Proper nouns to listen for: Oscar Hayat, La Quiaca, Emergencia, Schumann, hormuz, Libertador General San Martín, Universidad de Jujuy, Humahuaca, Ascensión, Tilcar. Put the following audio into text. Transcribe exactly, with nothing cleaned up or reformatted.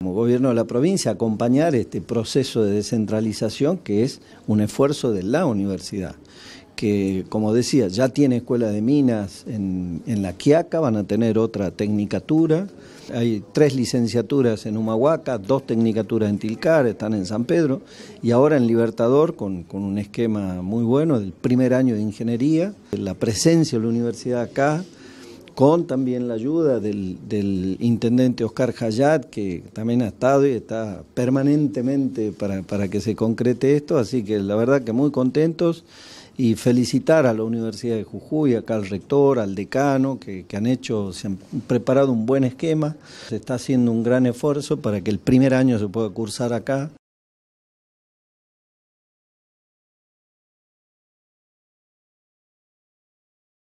Como gobierno de la provincia, acompañar este proceso de descentralización que es un esfuerzo de la universidad, que como decía, ya tiene escuela de minas en, en La Quiaca, van a tener otra tecnicatura, hay tres licenciaturas en Humahuaca, dos tecnicaturas en Tilcar, están en San Pedro, y ahora en Libertador con, con un esquema muy bueno del primer año de ingeniería, la presencia de la universidad acá, con también la ayuda del, del intendente Oscar Hayat, que también ha estado y está permanentemente para, para que se concrete esto, así que la verdad que muy contentos y felicitar a la Universidad de Jujuy, acá al rector, al decano, que, que han hecho, se han preparado un buen esquema, se está haciendo un gran esfuerzo para que el primer año se pueda cursar acá.